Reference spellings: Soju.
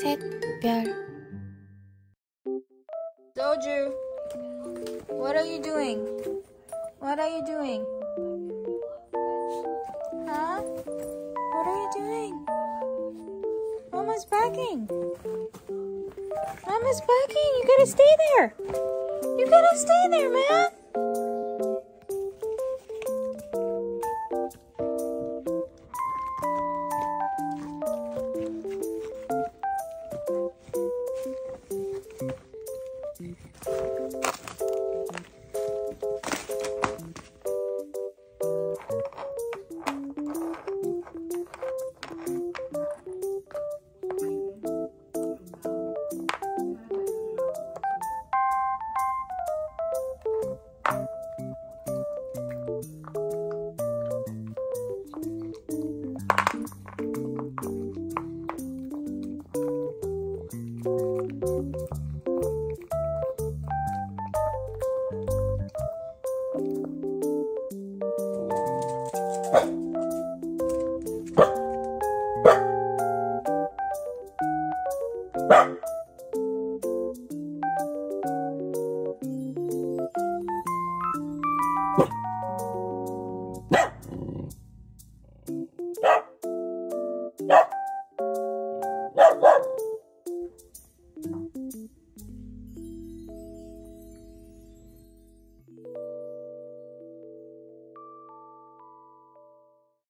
샛별. Soju, what are you doing? What are you doing? Huh? What are you doing? Mama's packing. Mama's packing. You gotta stay there. You gotta stay there, man. Bye.